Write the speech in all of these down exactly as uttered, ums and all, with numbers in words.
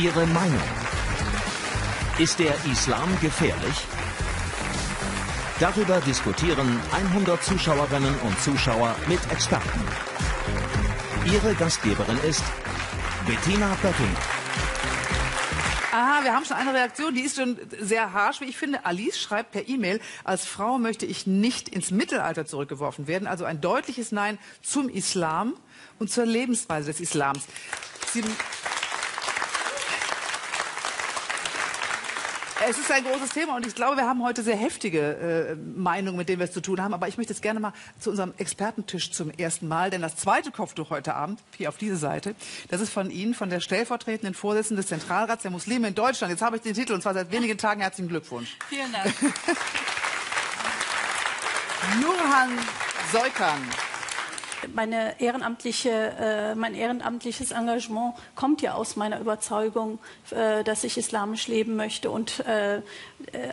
Ihre Meinung. Ist der Islam gefährlich? Darüber diskutieren hundert Zuschauerinnen und Zuschauer mit Experten. Ihre Gastgeberin ist Bettina Pötting. Aha, wir haben schon eine Reaktion, die ist schon sehr harsch, wie ich finde. Alice schreibt per E-Mail, als Frau möchte ich nicht ins Mittelalter zurückgeworfen werden. Also ein deutliches Nein zum Islam und zur Lebensweise des Islams. Sie Es ist ein großes Thema und ich glaube, wir haben heute sehr heftige äh, Meinungen, mit denen wir es zu tun haben. Aber ich möchte jetzt gerne mal zu unserem Expertentisch zum ersten Mal, denn das zweite Kopftuch heute Abend, hier auf diese Seite, das ist von Ihnen, von der stellvertretenden Vorsitzenden des Zentralrats der Muslime in Deutschland. Jetzt habe ich den Titel und zwar seit wenigen Tagen. Herzlichen Glückwunsch. Vielen Dank. Nurhan Seukhan. Meine ehrenamtliche, äh, mein ehrenamtliches Engagement kommt ja aus meiner Überzeugung, äh, dass ich islamisch leben möchte und äh,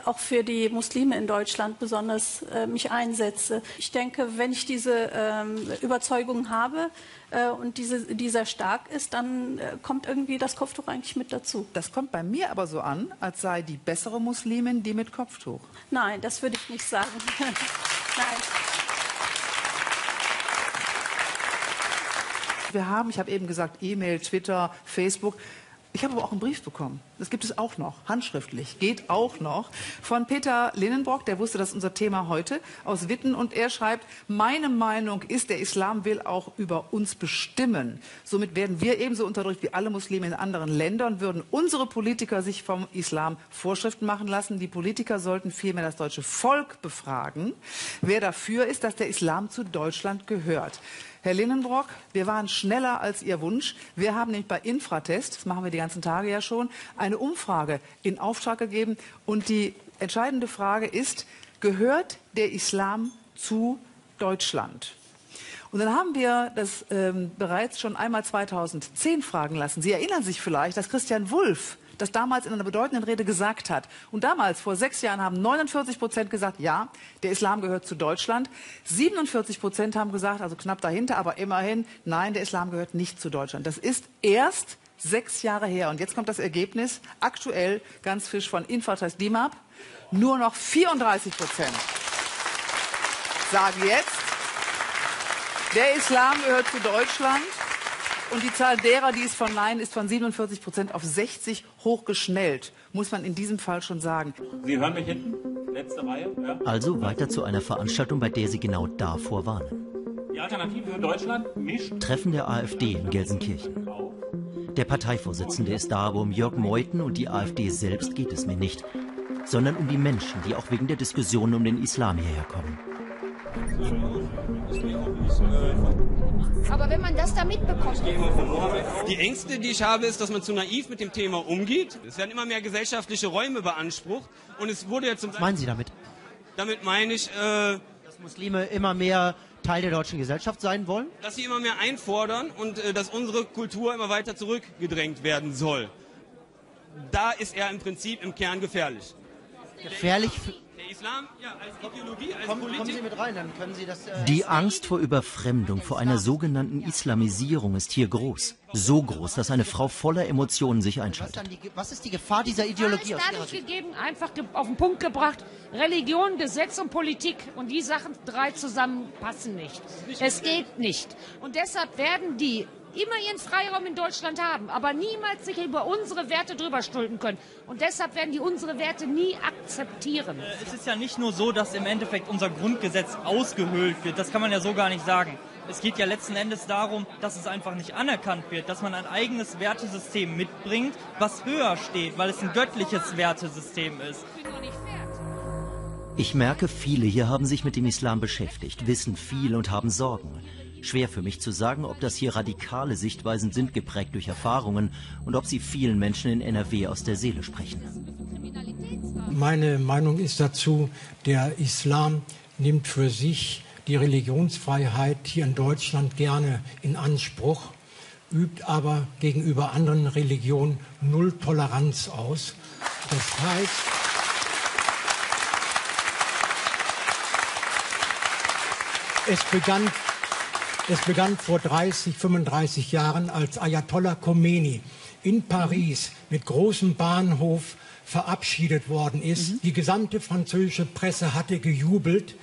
auch für die Muslime in Deutschland besonders äh, mich einsetze. Ich denke, wenn ich diese äh, Überzeugung habe äh, und diese, dieser stark ist, dann äh, kommt irgendwie das Kopftuch eigentlich mit dazu. Das kommt bei mir aber so an, als sei die bessere Muslimin die mit Kopftuch. Nein, das würde ich nicht sagen. Nein. Wir haben, ich habe eben gesagt, E-Mail, Twitter, Facebook. Ich habe aber auch einen Brief bekommen. Das gibt es auch noch, handschriftlich, geht auch noch. Von Peter Linnenbrock, der wusste, das ist unser Thema heute, aus Witten. Und er schreibt, meine Meinung ist, der Islam will auch über uns bestimmen. Somit werden wir ebenso unterdrückt wie alle Muslime in anderen Ländern, würden unsere Politiker sich vom Islam Vorschriften machen lassen. Die Politiker sollten vielmehr das deutsche Volk befragen, wer dafür ist, dass der Islam zu Deutschland gehört. Herr Linnenbrock, wir waren schneller als Ihr Wunsch. Wir haben nämlich bei Infratest, das machen wir die ganzen Tage ja schon, eine Umfrage in Auftrag gegeben. Und die entscheidende Frage ist, gehört der Islam zu Deutschland? Und dann haben wir das ähm, bereits schon einmal zweitausendzehn fragen lassen. Sie erinnern sich vielleicht, dass Christian Wulff das damals in einer bedeutenden Rede gesagt hat. Und damals, vor sechs Jahren, haben neunundvierzig Prozent gesagt, ja, der Islam gehört zu Deutschland. siebenundvierzig Prozent haben gesagt, also knapp dahinter, aber immerhin, nein, der Islam gehört nicht zu Deutschland. Das ist erst sechs Jahre her. Und jetzt kommt das Ergebnis, aktuell ganz frisch von Infratest Dimap, nur noch vierunddreißig Prozent sagen jetzt, der Islam gehört zu Deutschland. Und die Zahl derer, die es von Nein, ist von siebenundvierzig Prozent auf sechzig hochgeschnellt, muss man in diesem Fall schon sagen. Sie hören mich hinten, letzte Reihe. Ja. Also weiter zu einer Veranstaltung, bei der Sie genau davor warnen. Die Alternative für Deutschland mischt. Treffen der AfD in Gelsenkirchen. Der Parteivorsitzende ist da, aber um Jörg Meuthen und die AfD selbst geht es mir nicht, sondern um die Menschen, die auch wegen der Diskussion um den Islam hierher kommen. Aber wenn man das da mitbekommt... Die Ängste, die ich habe, ist, dass man zu naiv mit dem Thema umgeht. Es werden immer mehr gesellschaftliche Räume beansprucht. Und es wurde jetzt... Was meinen Sie damit? Damit meine ich... Äh, dass Muslime immer mehr Teil der deutschen Gesellschaft sein wollen? Dass sie immer mehr einfordern und äh, dass unsere Kultur immer weiter zurückgedrängt werden soll. Da ist er im Prinzip im Kern gefährlich. Gefährlich für... Der Islam, ja, als Ideologie, als kommen, Politik. Kommen Sie mit rein, dann können Sie das, äh, die Angst vor Überfremdung, vor einer sogenannten Islamisierung ist hier groß. So groß, dass eine Frau voller Emotionen sich einschaltet. Was, die, was ist die Gefahr dieser Ideologie? Die Gefahr ist dadurch gegeben, einfach auf den Punkt gebracht, Religion, Gesetz und Politik und die Sachen drei zusammen passen nicht. Es geht nicht. Und deshalb werden die immer ihren Freiraum in Deutschland haben, aber niemals sich über unsere Werte drüber stülpen können. Und deshalb werden die unsere Werte nie akzeptieren. Es ist ja nicht nur so, dass im Endeffekt unser Grundgesetz ausgehöhlt wird. Das kann man ja so gar nicht sagen. Es geht ja letzten Endes darum, dass es einfach nicht anerkannt wird, dass man ein eigenes Wertesystem mitbringt, was höher steht, weil es ein göttliches Wertesystem ist. Ich merke, viele hier haben sich mit dem Islam beschäftigt, wissen viel und haben Sorgen. Schwer für mich zu sagen, ob das hier radikale Sichtweisen sind, geprägt durch Erfahrungen und ob sie vielen Menschen in N R W aus der Seele sprechen. Meine Meinung ist dazu, der Islam nimmt für sich die Religionsfreiheit hier in Deutschland gerne in Anspruch, übt aber gegenüber anderen Religionen null Toleranz aus. Das heißt... Es begann... Es begann vor dreißig, fünfunddreißig Jahren, als Ayatollah Khomeini in Paris mit großem Bahnhof verabschiedet worden ist. Mhm. Die gesamte französische Presse hatte gejubelt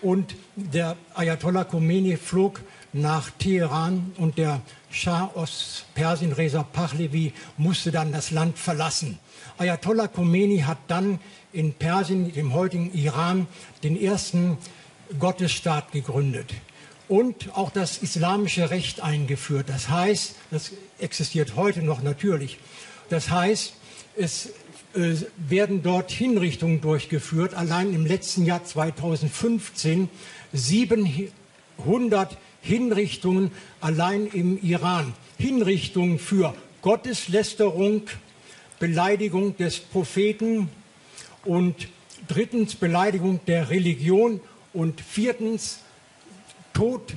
und der Ayatollah Khomeini flog nach Teheran und der Schah aus Persien, Reza Pahlavi, musste dann das Land verlassen. Ayatollah Khomeini hat dann in Persien, dem heutigen Iran, den ersten Gottesstaat gegründet und auch das islamische Recht eingeführt. Das heißt, das existiert heute noch natürlich, das heißt, es äh, werden dort Hinrichtungen durchgeführt. Allein im letzten Jahr zweitausendfünfzehn siebenhundert Hinrichtungen allein im Iran. Hinrichtungen für Gotteslästerung, Beleidigung des Propheten und drittens Beleidigung der Religion und viertens Tod,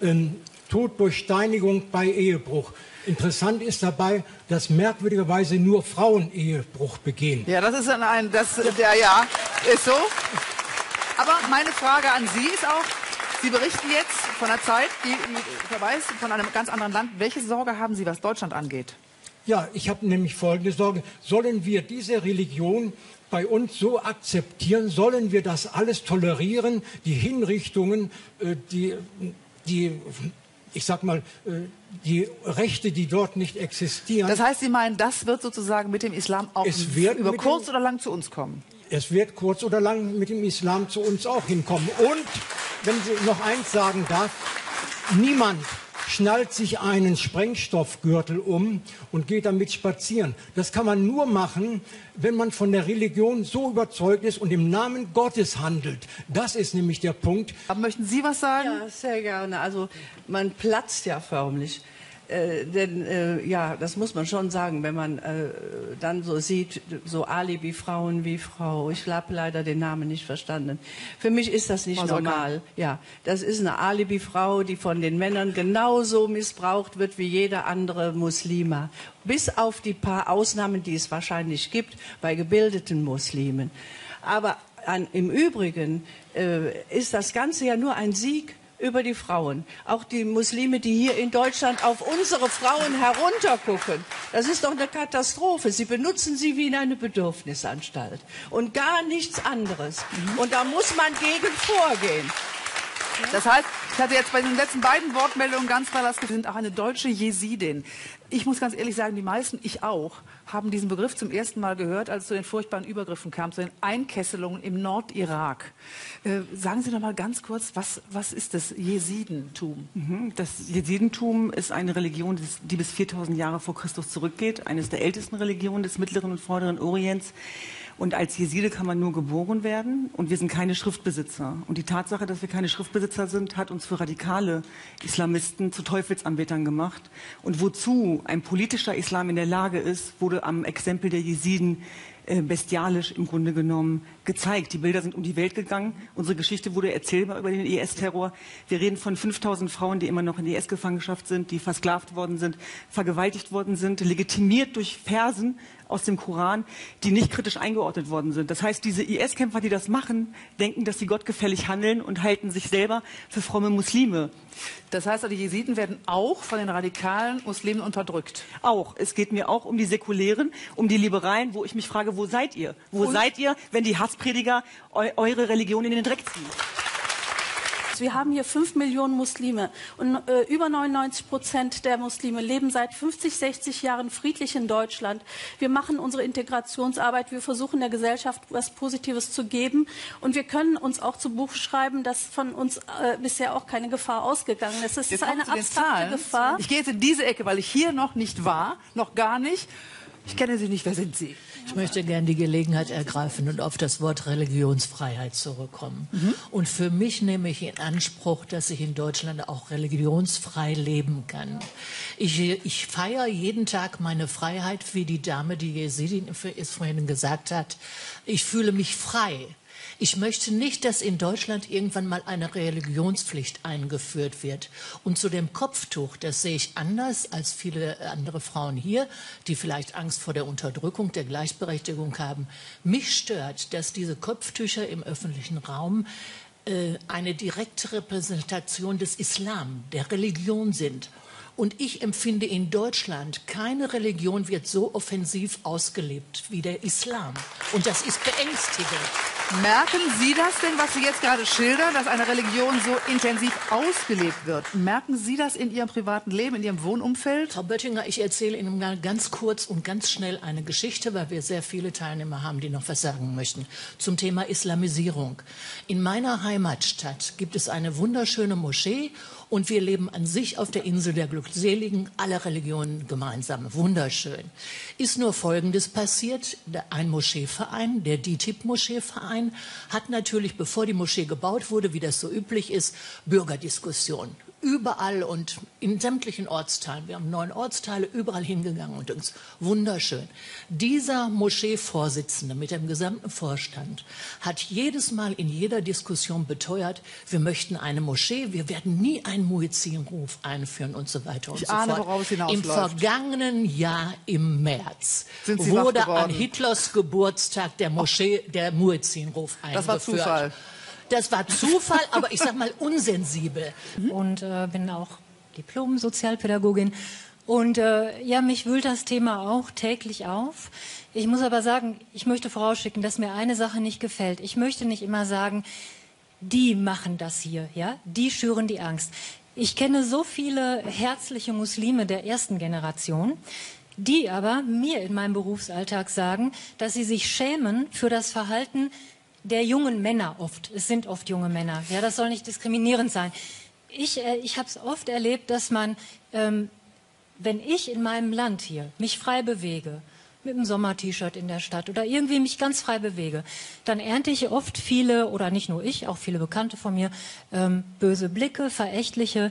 äh, äh, Tod durch Steinigung bei Ehebruch. Interessant ist dabei, dass merkwürdigerweise nur Frauen Ehebruch begehen. Ja, das ist ein, ein das, der, ja, ist so. Aber meine Frage an Sie ist auch, Sie berichten jetzt von einer Zeit, die verweist von einem ganz anderen Land. Welche Sorge haben Sie, was Deutschland angeht? Ja, ich habe nämlich folgende Sorge. Sollen wir diese Religion bei uns so akzeptieren? Sollen wir das alles tolerieren? Die Hinrichtungen, die, die ich sag mal, die Rechte, die dort nicht existieren. Das heißt, Sie meinen, das wird sozusagen mit dem Islam auch über kurz oder lang zu uns kommen? Es wird kurz oder lang mit dem Islam zu uns auch hinkommen. Und, wenn ich noch eins sagen darf, niemand schnallt sich einen Sprengstoffgürtel um und geht damit spazieren. Das kann man nur machen, wenn man von der Religion so überzeugt ist und im Namen Gottes handelt. Das ist nämlich der Punkt. Aber möchten Sie was sagen? Ja, sehr gerne. Also man platzt ja förmlich. Äh, denn äh, ja, das muss man schon sagen, wenn man äh, dann so sieht, so Alibi-Frauen wie Frau, ich habe leider den Namen nicht verstanden. Für mich ist das nicht normal. Ja, das ist eine Alibi-Frau, die von den Männern genauso missbraucht wird wie jeder andere Muslima. Bis auf die paar Ausnahmen, die es wahrscheinlich gibt bei gebildeten Muslimen. Aber an, im Übrigen äh, ist das Ganze ja nur ein Sieg über die Frauen. Auch die Muslime, die hier in Deutschland auf unsere Frauen heruntergucken. Das ist doch eine Katastrophe. Sie benutzen sie wie in eine Bedürfnisanstalt. Und gar nichts anderes. Und da muss man gegen vorgehen. Das heißt, ich hatte jetzt bei den letzten beiden Wortmeldungen ganz klar das Gefühl, sind auch eine deutsche Jesidin. Ich muss ganz ehrlich sagen, die meisten, ich auch, haben diesen Begriff zum ersten Mal gehört, als es zu den furchtbaren Übergriffen kam, zu den Einkesselungen im Nordirak. Äh, sagen Sie noch mal ganz kurz, was, was ist das Jesidentum? Mhm. Das Jesidentum ist eine Religion, die bis viertausend Jahre vor Christus zurückgeht, eines der ältesten Religionen des mittleren und vorderen Orients. Und als Jeside kann man nur geboren werden und wir sind keine Schriftbesitzer. Und die Tatsache, dass wir keine Schriftbesitzer sind, hat uns für radikale Islamisten zu Teufelsanbetern gemacht. Und wozu ein politischer Islam in der Lage ist, wurde am Exempel der Jesiden äh, bestialisch im Grunde genommen gezeigt. Die Bilder sind um die Welt gegangen. Unsere Geschichte wurde erzählbar über den I S-Terror. Wir reden von fünftausend Frauen, die immer noch in I S-Gefangenschaft sind, die versklavt worden sind, vergewaltigt worden sind, legitimiert durch Versen aus dem Koran, die nicht kritisch eingeordnet worden sind. Das heißt, diese I S-Kämpfer, die das machen, denken, dass sie gottgefällig handeln und halten sich selber für fromme Muslime. Das heißt, die Jesiden werden auch von den radikalen Muslimen unterdrückt? Auch. Es geht mir auch um die Säkulären, um die Liberalen, wo ich mich frage, wo seid ihr? Wo und? seid ihr, wenn die Hassprediger eu eure Religion in den Dreck ziehen? Wir haben hier fünf Millionen Muslime und äh, über neunundneunzig Prozent der Muslime leben seit fünfzig, sechzig Jahren friedlich in Deutschland. Wir machen unsere Integrationsarbeit, wir versuchen der Gesellschaft was Positives zu geben und wir können uns auch zu Buch schreiben, dass von uns äh, bisher auch keine Gefahr ausgegangen ist. Es ist eine abstrakte Gefahr. Ich gehe jetzt in diese Ecke, weil ich hier noch nicht war, noch gar nicht. Ich kenne Sie nicht, wer sind Sie? Ich möchte gerne die Gelegenheit ergreifen und auf das Wort Religionsfreiheit zurückkommen. Mhm. Und für mich nehme ich in Anspruch, dass ich in Deutschland auch religionsfrei leben kann. Ich, ich feiere jeden Tag meine Freiheit, wie die Dame, die Jesidin ist, vorhin gesagt hat. Ich fühle mich frei. Ich möchte nicht, dass in Deutschland irgendwann mal eine Religionspflicht eingeführt wird. Und zu dem Kopftuch, das sehe ich anders als viele andere Frauen hier, die vielleicht Angst vor der Unterdrückung, der Gleichberechtigung haben. Mich stört, dass diese Kopftücher im öffentlichen Raum äh, eine direkte Repräsentation des Islam, der Religion sind. Und ich empfinde, in Deutschland keine Religion wird so offensiv ausgelebt wie der Islam. Und das ist beängstigend. Merken Sie das denn, was Sie jetzt gerade schildern, dass eine Religion so intensiv ausgelebt wird? Merken Sie das in Ihrem privaten Leben, in Ihrem Wohnumfeld? Frau Böttinger, ich erzähle Ihnen mal ganz kurz und ganz schnell eine Geschichte, weil wir sehr viele Teilnehmer haben, die noch was sagen möchten. Zum Thema Islamisierung. In meiner Heimatstadt gibt es eine wunderschöne Moschee. Und wir leben an sich auf der Insel der Glückseligen, alle Religionen gemeinsam. Wunderschön. Ist nur Folgendes passiert. Ein Moscheeverein, der D I T I B-Moscheeverein, hat natürlich, bevor die Moschee gebaut wurde, wie das so üblich ist, Bürgerdiskussionen. Überall und in sämtlichen Ortsteilen. Wir haben neun Ortsteile, überall hingegangen und uns wunderschön. Dieser Moscheevorsitzende mit dem gesamten Vorstand hat jedes Mal in jeder Diskussion beteuert, wir möchten eine Moschee, wir werden nie einen Muezzinruf einführen und so weiter und ich so ahne, fort. Woraus hinausläuft. Im vergangenen Jahr im März wurde an Hitlers Geburtstag der Moschee der Muezzinruf eingeführt. Das war Zufall. Das war Zufall, aber ich sag mal unsensibel. Und äh, bin auch Diplom-Sozialpädagogin. Und äh, ja, mich wühlt das Thema auch täglich auf. Ich muss aber sagen, ich möchte vorausschicken, dass mir eine Sache nicht gefällt. Ich möchte nicht immer sagen, die machen das hier, ja? Die schüren die Angst. Ich kenne so viele herzliche Muslime der ersten Generation, die aber mir in meinem Berufsalltag sagen, dass sie sich schämen für das Verhalten der jungen Männer oft. Es sind oft junge Männer. Ja, das soll nicht diskriminierend sein. Ich, äh, ich habe es oft erlebt, dass man, ähm, wenn ich in meinem Land hier mich frei bewege, mit einem Sommer-T-Shirt in der Stadt oder irgendwie mich ganz frei bewege, dann ernte ich oft viele, oder nicht nur ich, auch viele Bekannte von mir, ähm, böse Blicke, verächtliche.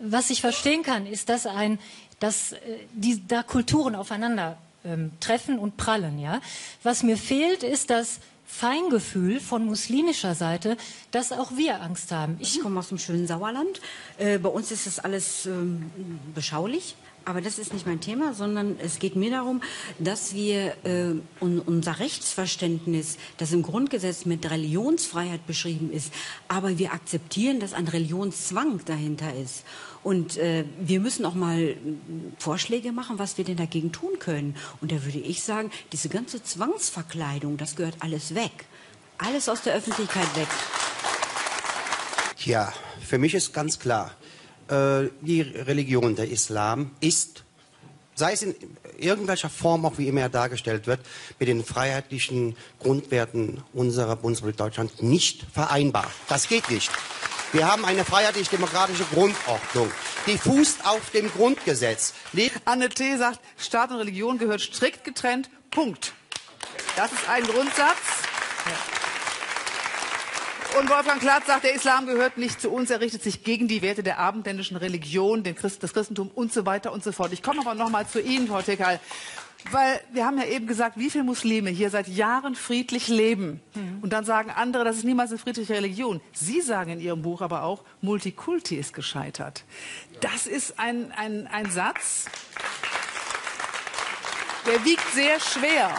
Was ich verstehen kann, ist, dass, ein, dass äh, die, da Kulturen aufeinander ähm, treffen und prallen. Ja? Was mir fehlt, ist, dass Feingefühl von muslimischer Seite, dass auch wir Angst haben. Ich komme aus dem schönen Sauerland. Äh, bei uns ist das alles ähm, beschaulich, aber das ist nicht mein Thema, sondern es geht mir darum, dass wir äh, un unser Rechtsverständnis, das im Grundgesetz mit Religionsfreiheit beschrieben ist, aber wir akzeptieren, dass ein Religionszwang dahinter ist. Und äh, wir müssen auch mal Vorschläge machen, was wir denn dagegen tun können. Und da würde ich sagen, diese ganze Zwangsverkleidung, das gehört alles weg. Alles aus der Öffentlichkeit weg. Ja, für mich ist ganz klar, äh, die Religion, der Islam ist, sei es in irgendwelcher Form, auch wie immer er dargestellt wird, mit den freiheitlichen Grundwerten unserer Bundesrepublik Deutschland nicht vereinbar. Das geht nicht. Wir haben eine freiheitlich-demokratische Grundordnung. Die fußt auf dem Grundgesetz. Anne T. sagt, Staat und Religion gehört strikt getrennt. Punkt. Das ist ein Grundsatz. Und Wolfgang Klatz sagt, der Islam gehört nicht zu uns. Er richtet sich gegen die Werte der abendländischen Religion, den Christ, das Christentum und so weiter und so fort. Ich komme aber noch mal zu Ihnen, Frau Tekal. Weil wir haben ja eben gesagt, wie viele Muslime hier seit Jahren friedlich leben. Mhm. Und dann sagen andere, das ist niemals eine friedliche Religion. Sie sagen in Ihrem Buch aber auch, Multikulti ist gescheitert. Ja. Das ist ein, ein, ein Satz, der wiegt sehr schwer,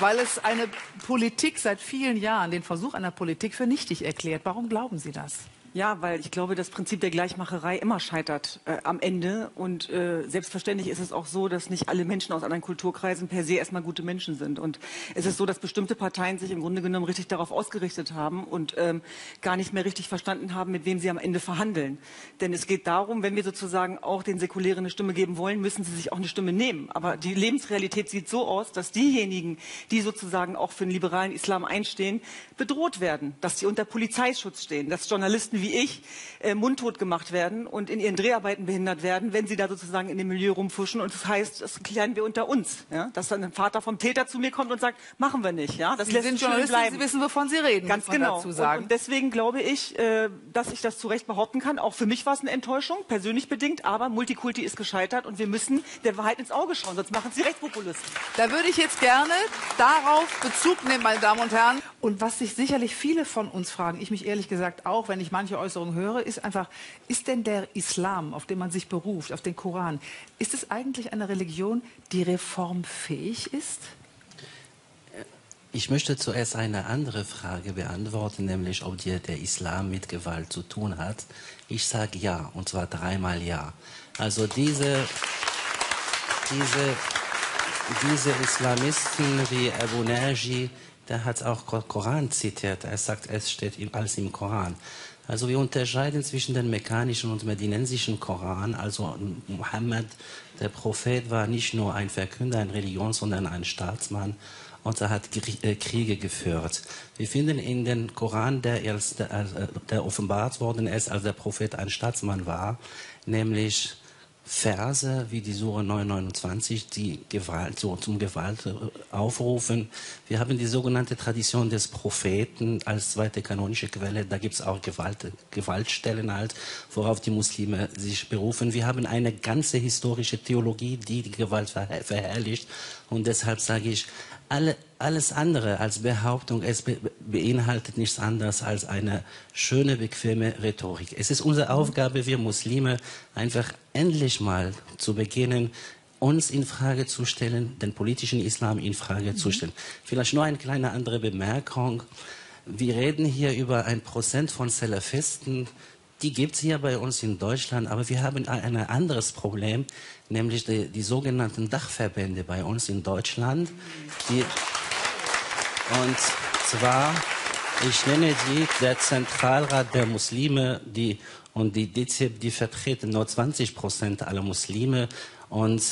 weil es eine Politik seit vielen Jahren, den Versuch einer Politik für nichtig erklärt. Warum glauben Sie das? Ja, weil ich glaube, das Prinzip der Gleichmacherei immer scheitert äh, am Ende. Und äh, selbstverständlich ist es auch so, dass nicht alle Menschen aus anderen Kulturkreisen per se erstmal gute Menschen sind. Und es ist so, dass bestimmte Parteien sich im Grunde genommen richtig darauf ausgerichtet haben und ähm, gar nicht mehr richtig verstanden haben, mit wem sie am Ende verhandeln. Denn es geht darum, wenn wir sozusagen auch den Säkulären eine Stimme geben wollen, müssen sie sich auch eine Stimme nehmen. Aber die Lebensrealität sieht so aus, dass diejenigen, die sozusagen auch für den liberalen Islam einstehen, bedroht werden, dass sie unter Polizeischutz stehen, dass Journalisten wie ich äh, mundtot gemacht werden und in ihren Dreharbeiten behindert werden, wenn sie da sozusagen in dem Milieu rumfuschen. Und das heißt, das klären wir unter uns. Ja? Dass dann ein Vater vom Täter zu mir kommt und sagt, machen wir nicht. Ja? Das sie lässt sind Journalisten, bleiben. Sie wissen, wovon Sie reden. Ganz genau. Dazu sagen. Und, und deswegen glaube ich, äh, dass ich das zu Recht behaupten kann. Auch für mich war es eine Enttäuschung, persönlich bedingt. Aber Multikulti ist gescheitert und wir müssen der Wahrheit ins Auge schauen, sonst machen sie Rechtspopulisten. Da würde ich jetzt gerne darauf Bezug nehmen, meine Damen und Herren. Und was sich sicherlich viele von uns fragen, ich mich ehrlich gesagt auch, wenn ich manche Äußerungen höre, ist einfach, ist denn der Islam, auf den man sich beruft, auf den Koran, ist es eigentlich eine Religion, die reformfähig ist? Ich möchte zuerst eine andere Frage beantworten, nämlich ob der, der Islam mit Gewalt zu tun hat. Ich sage ja, und zwar dreimal ja. Also diese, diese, diese Islamisten wie Abu Naji, der hat auch Koran zitiert. Er sagt, es steht alles im Koran. Also wir unterscheiden zwischen dem mekkanischen und medinensischen Koran. Also Mohammed, der Prophet, war nicht nur ein Verkünder, ein Religion, sondern ein Staatsmann. Und er hat Kriege geführt. Wir finden in den Koran, der, erst, der offenbart worden ist, als der Prophet ein Staatsmann war, nämlich Verse wie die Sure neunhundertneunundzwanzig, die Gewalt, so zum Gewalt aufrufen. Wir haben die sogenannte Tradition des Propheten als zweite kanonische Quelle. Da gibt es auch Gewalt, Gewaltstellen halt, worauf die Muslime sich berufen. Wir haben eine ganze historische Theologie, die die Gewalt verherrlicht. Und deshalb sage ich, Alle, alles andere als Behauptung, es be, beinhaltet nichts anderes als eine schöne, bequeme Rhetorik. Es ist unsere Aufgabe, wir Muslime, einfach endlich mal zu beginnen, uns in Frage zu stellen, den politischen Islam in Frage mhm. zu stellen. Vielleicht nur eine kleine andere Bemerkung. Wir reden hier über ein Prozent von Salafisten. Die gibt es hier bei uns in Deutschland, aber wir haben ein anderes Problem, nämlich die, die sogenannten Dachverbände bei uns in Deutschland. Die, und zwar, ich nenne die der Zentralrat der Muslime, die, und die D I T I B, die vertreten nur zwanzig Prozent aller Muslime. Und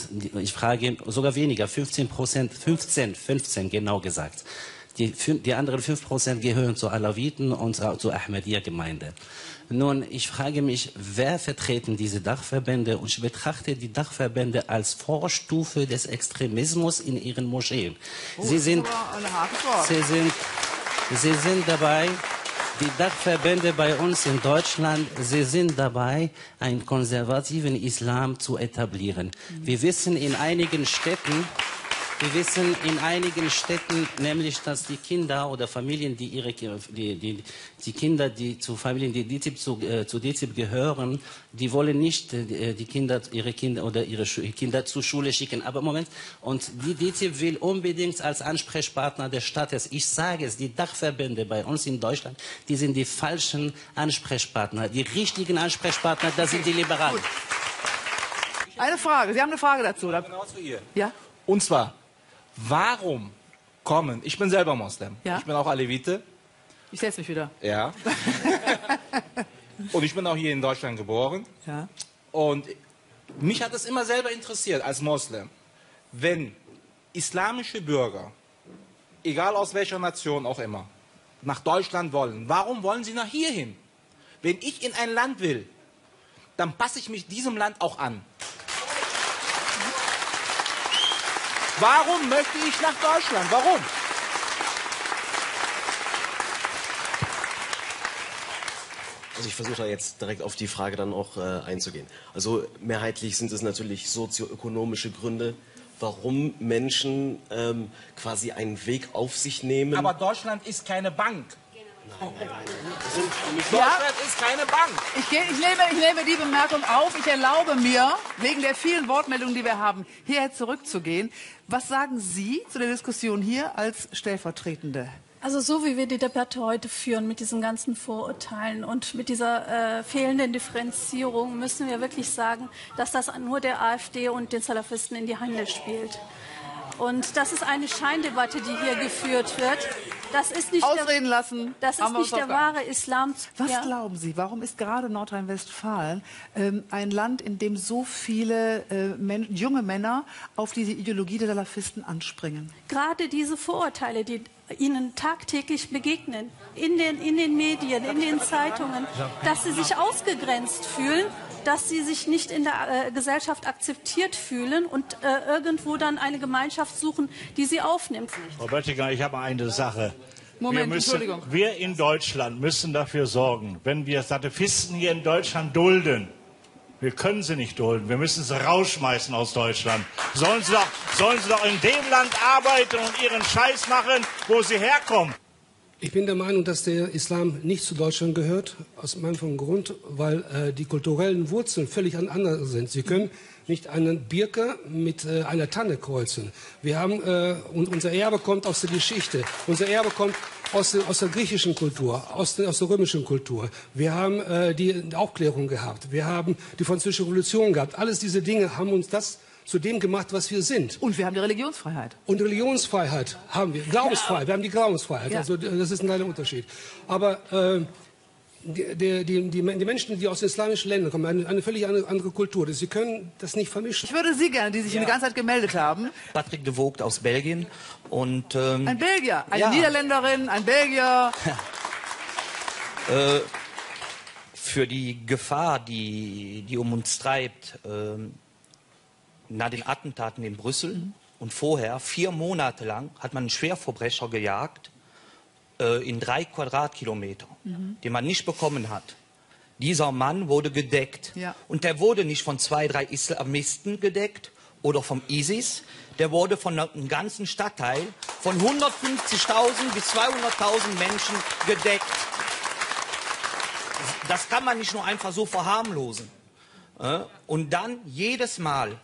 ich frage sogar weniger, fünfzehn Prozent, fünfzehn, fünfzehn genau gesagt. Die, die anderen fünf Prozent gehören zu Alawiten und zur Ahmadiyya-Gemeinde. Nun, ich frage mich, wer vertreten diese Dachverbände? Und ich betrachte die Dachverbände als Vorstufe des Extremismus in ihren Moscheen. Oh, sie, sind, sie, sind, sie sind dabei, die Dachverbände bei uns in Deutschland, sie sind dabei, einen konservativen Islam zu etablieren. Mhm. Wir wissen in einigen Städten, Wir wissen in einigen Städten nämlich, dass die Kinder oder Familien, die, ihre, die, die, die Kinder, die zu Familien, die D I T I B, zu, äh, zu D I T I B gehören, die wollen nicht äh, die Kinder, ihre Kinder oder ihre Schu Kinder zur Schule schicken. Aber Moment, und die D I T I B will unbedingt als Ansprechpartner des Staates, ich sage es, die Dachverbände bei uns in Deutschland, die sind die falschen Ansprechpartner. Die richtigen Ansprechpartner, das sind die Liberalen. Gut. Eine Frage, Sie haben eine Frage dazu, oder? Genau zu ihr. Ja. Und zwar, warum kommen, ich bin selber Moslem, ja? Ich bin auch Alevite. Ich setze mich wieder. Ja. Und ich bin auch hier in Deutschland geboren. Ja. Und mich hat es immer selber interessiert als Moslem, wenn islamische Bürger, egal aus welcher Nation auch immer, nach Deutschland wollen, warum wollen sie nach hier hin? Wenn ich in ein Land will, dann passe ich mich diesem Land auch an. Warum möchte ich nach Deutschland? Warum? Also ich versuche da jetzt direkt auf die Frage dann auch äh, einzugehen. Also mehrheitlich sind es natürlich sozioökonomische Gründe, warum Menschen ähm, quasi einen Weg auf sich nehmen. Aber Deutschland ist keine Bank. Nein, nein, nein. Deutschland ja. ist keine Bank. Ich, gehe, ich, nehme, ich nehme die Bemerkung auf. Ich erlaube mir, wegen der vielen Wortmeldungen, die wir haben, hierher zurückzugehen. Was sagen Sie zu der Diskussion hier als Stellvertretende? Also so wie wir die Debatte heute führen mit diesen ganzen Vorurteilen und mit dieser äh, fehlenden Differenzierung, müssen wir wirklich sagen, dass das nur der AfD und den Salafisten in die Hände spielt. Und das ist eine Scheindebatte, die hier geführt wird. Das ist nicht Ausreden der, lassen. Das ist nicht der wahre Islam. Was ja. glauben Sie, warum ist gerade Nordrhein-Westfalen ähm, ein Land, in dem so viele äh, Men junge Männer auf diese Ideologie der Salafisten anspringen? Gerade diese Vorurteile, die ihnen tagtäglich begegnen, in den, in den Medien, in den Zeitungen, dass sie sich ausgegrenzt fühlen, dass sie sich nicht in der äh, Gesellschaft akzeptiert fühlen und äh, irgendwo dann eine Gemeinschaft suchen, die sie aufnimmt. Frau Böttinger, ich habe eine Sache. Moment, wir müssen, Entschuldigung. Wir in Deutschland müssen dafür sorgen, wenn wir Salafisten hier in Deutschland dulden, wir können sie nicht dulden, wir müssen sie rausschmeißen aus Deutschland. Sollen sie doch, sollen sie doch in dem Land arbeiten und ihren Scheiß machen, wo sie herkommen. Ich bin der Meinung, dass der Islam nicht zu Deutschland gehört, aus meinem einfachen Grund, weil äh, die kulturellen Wurzeln völlig anders sind. Sie können nicht einen Birker mit äh, einer Tanne kreuzen. Wir haben, äh, und unser Erbe kommt aus der Geschichte, unser Erbe kommt aus der, aus der griechischen Kultur, aus der, aus der römischen Kultur. Wir haben äh, die Aufklärung gehabt, wir haben die französische Revolution gehabt. Alles diese Dinge haben uns das zu dem gemacht, was wir sind. Und wir haben die Religionsfreiheit. Und Religionsfreiheit haben wir. Glaubensfreiheit, wir haben die Glaubensfreiheit. Ja. Also das ist ein kleiner Unterschied. Aber äh, die, die, die, die Menschen, die aus islamischen Ländern kommen, eine, eine völlig andere, andere Kultur. Sie können das nicht vermischen. Ich würde Sie gerne, die sich ja. die ganze Zeit gemeldet haben. Patrick de Vogt aus Belgien. Und, ähm, ein Belgier, eine ja. Niederländerin, ein Belgier. äh, für die Gefahr, die, die um uns treibt, äh, nach den Attentaten in Brüssel und vorher, vier Monate lang, hat man einen Schwerverbrecher gejagt äh, in drei Quadratkilometer, mhm. den man nicht bekommen hat. Dieser Mann wurde gedeckt. Ja. Und der wurde nicht von zwei, drei Islamisten gedeckt oder vom ISIS. Der wurde von einem ganzen Stadtteil von hundertfünfzigtausend bis zweihunderttausend Menschen gedeckt. Das kann man nicht nur einfach so verharmlosen. Äh? Und dann jedes Mal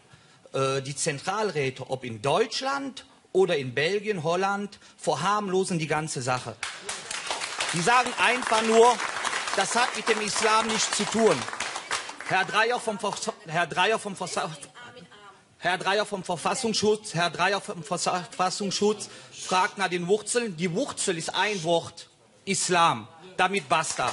die Zentralräte, ob in Deutschland oder in Belgien, Holland, verharmlosen die ganze Sache. Die sagen einfach nur, das hat mit dem Islam nichts zu tun. Herr Dreyer vom, Verso Herr Dreyer vom, Versa Herr Dreyer vom Verfassungsschutz, Herr Dreyer vom Verfassungsschutz fragt nach den Wurzeln. Die Wurzel ist ein Wort, Islam. Damit basta.